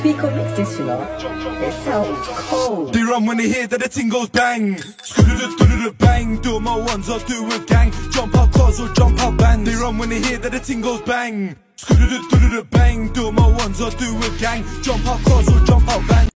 Speaker mix this, you know. It sounds cold. They run when they hear that the thing goes bang. Bang. Do my ones or do a gang. Jump out cars or jump out bands. They run when they hear that the thing goes bang. Bang. Do my ones or do a gang. Jump out cars or jump out bands.